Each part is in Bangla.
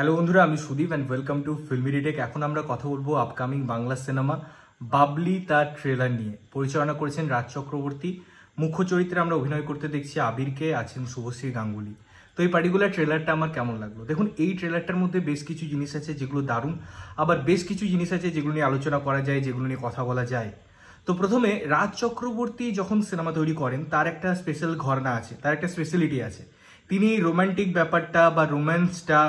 হ্যালো বন্ধুরা, আমি Sudip and welcome to filmi retake. এখন আমরা কথা বলবো আপকামিং বাংলা সিনেমা বাবলি তার ট্রেলার নিয়ে। পরিচালনা করেছেন রাজ চক্রবর্তী, মুখ্য চরিত্রে আমরা অভিনয় করতে দেখছি আবিরকে, আছেন শুভশ্রী গাঙ্গুলি। তো এই পার্টিকুলার ট্রেলারটা আমার কেমন লাগলো? দেখুন, এই ট্রেলারটার মধ্যে বেশ কিছু জিনিস আছে যেগুলো দারুণ, আবার বেশ কিছু জিনিস আছে যেগুলো নিয়ে আলোচনা করা যায়, যেগুলো নিয়ে কথা বলা যায়। তো প্রথমে রাজ চক্রবর্তী যখন সিনেমা তৈরি করেন তার একটা স্পেশাল ঘরানা আছে, তার একটা স্পেশালিটি আছে। তিনি রোম্যান্টিক ব্যাপারটা বা রোম্যান্সটা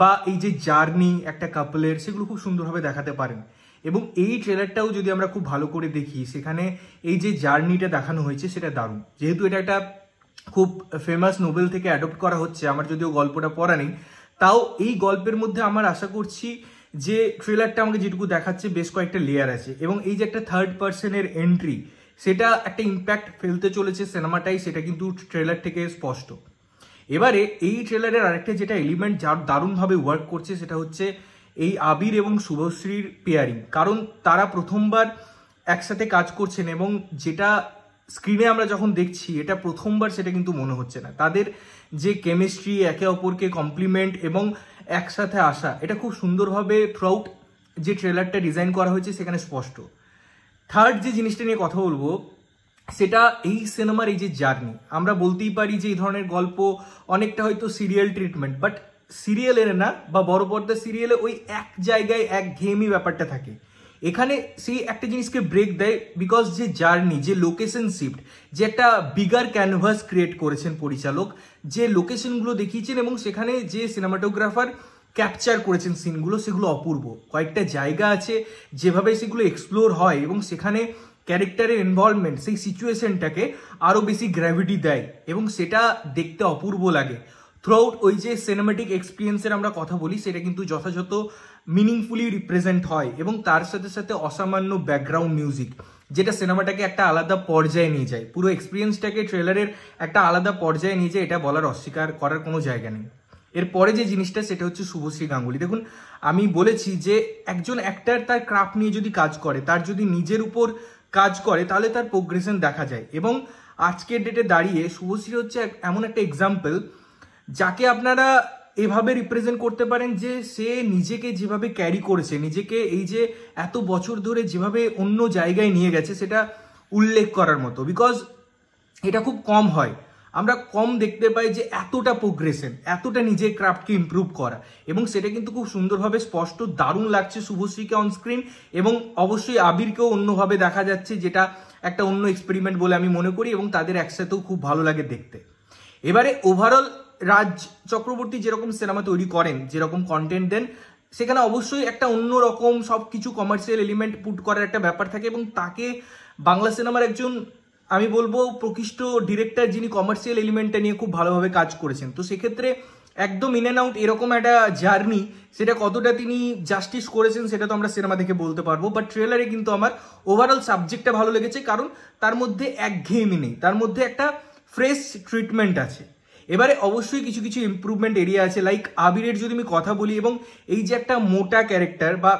বা এই যে জার্নি একটা কাপলের, সেগুলো খুব সুন্দরভাবে দেখাতে পারেন। এবং এই ট্রেলারটাও যদি আমরা খুব ভালো করে দেখি, সেখানে এই যে জার্নিটা দেখানো হয়েছে সেটা দারুণ। যেহেতু এটা একটা খুব ফেমাস নোবেল থেকে অ্যাডপ্ট করা হচ্ছে, আমার যদিও গল্পটা পড়া নেই, তাও এই গল্পের মধ্যে আমার আশা করছি যে ট্রেলারটা আমাকে যেটুকু দেখাচ্ছে বেশ কয়েকটা লেয়ার আছে। এবং এই যে একটা থার্ড পার্সনের এন্ট্রি, সেটা একটা ইম্প্যাক্ট ফেলতে চলেছে সিনেমাটাই, সেটা কিন্তু ট্রেলার থেকে স্পষ্ট। এবারে এই ট্রেলারের আরেকটা যেটা এলিমেন্ট যার দারুণভাবে ওয়ার্ক করছে, সেটা হচ্ছে এই আবির এবং শুভশ্রীর পেয়ারিং। কারণ তারা প্রথমবার একসাথে কাজ করছেন এবং যেটা স্ক্রিনে আমরা যখন দেখছি এটা প্রথমবার, সেটা কিন্তু মনে হচ্ছে না। তাদের যে কেমিস্ট্রি, একে অপরকে কমপ্লিমেন্ট এবং একসাথে আসা, এটা খুব সুন্দরভাবে থ্রু আউট যে ট্রেলারটা ডিজাইন করা হয়েছে সেখানে স্পষ্ট। থার্ড যে জিনিসটা নিয়ে কথা বলবো সেটা এই সিনেমার এই যে জার্নি, আমরা বলতেই পারি যে এই ধরনের গল্প অনেকটা হয়তো সিরিয়াল ট্রিটমেন্ট, বাট সিরিয়ালের না বা বড় পর্দার সিরিয়ালে ওই এক জায়গায় এক ঘেয়েমি ব্যাপারটা থাকে। এখানে সেই একটা জিনিসকে ব্রেক দেয়, বিকজ যে জার্নি, যে লোকেশন শিফট, যে একটা বিগার ক্যানভাস ক্রিয়েট করেছেন পরিচালক, যে লোকেশনগুলো দেখিয়েছেন এবং সেখানে যে সিনেমাটোগ্রাফার ক্যাপচার করেছেন সিনগুলো, সেগুলো অপূর্ব। কয়েকটা জায়গা আছে যেভাবে সেগুলো এক্সপ্লোর হয় এবং সেখানে ক্যারেক্টারের ইনভলভমেন্ট সেই সিচুয়েশনটাকে আরও বেশি গ্র্যাভিটি দেয় এবং সেটা দেখতে অপূর্ব লাগে। থ্রু আউট ওই যে সিনেমেটিক এক্সপিরিয়েন্সের আমরা কথা বলি, সেটা কিন্তু যথাযথ মিনিংফুলি রিপ্রেজেন্ট হয় এবং তার সাথে সাথে অসামান্য ব্যাকগ্রাউন্ড মিউজিক, যেটা সিনেমাটাকে একটা আলাদা পর্যায়ে নিয়ে যায়, পুরো এক্সপিরিয়েন্সটাকে ট্রেলারের একটা আলাদা পর্যায়ে নিয়ে যায়, এটা বলার অস্বীকার করার কোনো জায়গা নেই। এরপরে যে জিনিসটা, সেটা হচ্ছে শুভশ্রী গাঙ্গুলি। দেখুন, আমি বলেছি যে একজন অ্যাক্টার তার ক্রাফট নিয়ে যদি কাজ করে, তার যদি নিজের উপর কাজ করে, তাহলে তার প্রোগ্রেশন দেখা যায়। এবং আজকের ডেটে দাঁড়িয়ে শুভশ্রী হচ্ছে এমন একটা এক্সাম্পল যাকে আপনারা এভাবে রিপ্রেজেন্ট করতে পারেন যে সে নিজেকে যেভাবে ক্যারি করেছে, নিজেকে এই যে এত বছর ধরে যেভাবে অন্য জায়গায় নিয়ে গেছে, সেটা উল্লেখ করার মতো। বিকজ এটা খুব কম হয়, আমরা কম দেখতে পাই যে এতটা প্রোগ্রেশন, এতটা নিজের ক্রাফটকে ইম্প্রুভ করা, এবং সেটা কিন্তু খুব সুন্দরভাবে স্পষ্ট দারুণ লাগছে শুভশ্রীকে অনস্ক্রিন। এবং অবশ্যই আবিরকেও অন্যভাবে দেখা যাচ্ছে, যেটা একটা অন্য এক্সপেরিমেন্ট বলে আমি মনে করি এবং তাদের একসাথেও খুব ভালো লাগে দেখতে। এবারে ওভারঅল রাজ চক্রবর্তী যেরকম সিনেমা তৈরি করেন, যেরকম কন্টেন্ট দেন, সেখানে অবশ্যই একটা অন্য রকম সব কিছু কমার্শিয়াল এলিমেন্ট পুট করার একটা ব্যাপার থাকে এবং তাকে বাংলা সিনেমার একজন, আমি বলবো, প্রকৃষ্ট ডিরেক্টর যিনি কমার্শিয়াল এলিমেন্টটা নিয়ে খুব ভালোভাবে কাজ করেছেন। তো সেক্ষেত্রে একদম ইন অ্যান্ড আউট এরকম একটা জার্নি, সেটা কতটা তিনি জাস্টিস করেছেন সেটা তো আমরা সিনেমা দেখে বলতে পারবো। বাট ট্রেলারে কিন্তু আমার ওভারঅল সাবজেক্টটা ভালো লেগেছে, কারণ তার মধ্যে একঘেয়েমি নেই, তার মধ্যে একটা ফ্রেশ ট্রিটমেন্ট আছে। এবারে অবশ্যই কিছু কিছু ইম্প্রুভমেন্ট এরিয়া আছে, লাইক আবিরের যদি আমি কথা বলি, এবং এই যে একটা মোটা ক্যারেক্টার বা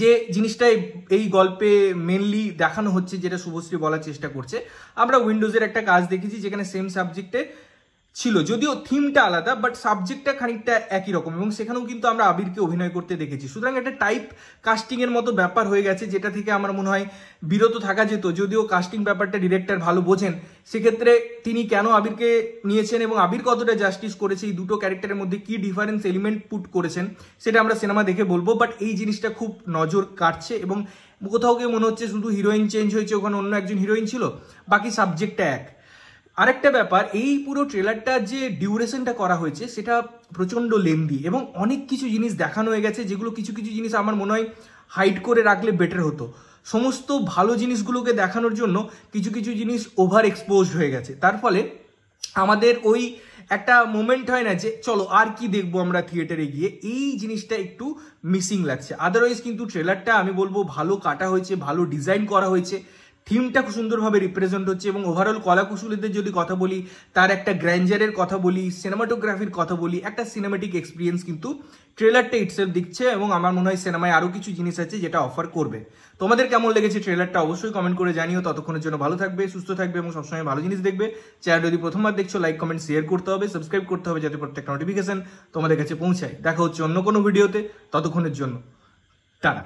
যে জিনিসটাই এই গল্পে মেনলি দেখানো হচ্ছে, যেটা শুভশ্রী বলার চেষ্টা করছে, আমরা উইন্ডোজের একটা কাজ দেখেছি যেখানে সেম সাবজেক্টে ছিল, যদিও থিমটা আলাদা বাট সাবজেক্টটা খানিকটা একই রকম, এবং সেখানেও কিন্তু আমরা আবিরকে অভিনয় করতে দেখেছি। সুতরাং একটা টাইপ কাস্টিংয়ের মতো ব্যাপার হয়ে গেছে, যেটা থেকে আমার মনে হয় বিরত থাকা যেত, যদিও কাস্টিং ব্যাপারটা ডিরেক্টর ভালো বোঝেন। সেক্ষেত্রে তিনি কেন আবিরকে নিয়েছেন এবং আবির কতটা জাস্টিস করেছে, এই দুটো ক্যারেক্টারের মধ্যে কি ডিফারেন্স এলিমেন্ট পুট করেছেন, সেটা আমরা সিনেমা দেখে বলবো। বাট এই জিনিসটা খুব নজর কাটছে এবং কোথাও গিয়ে মনে হচ্ছে শুধু হিরোইন চেঞ্জ হয়েছে, ওখানে অন্য একজন হিরোইন ছিল, বাকি সাবজেক্টটা এক। আরেকটা ব্যাপার, এই পুরো ট্রেলারটা যে ডিউরেশনটা করা হয়েছে সেটা প্রচণ্ড লেন্দি এবং অনেক কিছু জিনিস দেখানো হয়ে গেছে, যেগুলো কিছু কিছু জিনিস আমার মনে হয় হাইড করে রাখলে বেটার হতো। সমস্ত ভালো জিনিসগুলোকে দেখানোর জন্য কিছু কিছু জিনিস ওভার এক্সপোজড হয়ে গেছে, তার ফলে আমাদের ওই একটা মোমেন্ট হয় না যে চলো আর কি দেখবো আমরা থিয়েটারে গিয়ে, এই জিনিসটা একটু মিসিং লাগছে। আদারওয়াইজ কিন্তু ট্রেলারটা আমি বলবো ভালো কাটা হয়েছে, ভালো ডিজাইন করা হয়েছে, থিমটা খুব সুন্দরভাবে রিপ্রেজেন্ট হচ্ছে। এবং ওভারঅল কলাকুশলীদের যদি কথা বলি, তার একটা গ্র্যান্ডারের কথা বলি, সিনেমাটোগ্রাফির কথা বলি, একটা সিনেমেটিক এক্সপিরিয়েন্স কিন্তু ট্রেলারটা ইটসেলফ দিচ্ছে। এবং আমার মনে হয় সিনেমায় আরও কিছু জিনিস আছে যেটা অফার করবে। তোমাদের কেমন লেগেছে ট্রেলারটা অবশ্যই কমেন্ট করে জানিও। ততক্ষণের জন্য ভালো থাকবে, সুস্থ থাকবে এবং সবসময় ভালো জিনিস দেখবে। চ্যানেল যদি প্রথমবার দেখছো, লাইক কমেন্ট শেয়ার করতে হবে, সাবস্ক্রাইব করতে হবে যাতে প্রত্যেকটা নোটিফিকেশন তোমাদের কাছে পৌঁছায়। দেখা হচ্ছে অন্য কোনো ভিডিওতে, ততক্ষণের জন্য।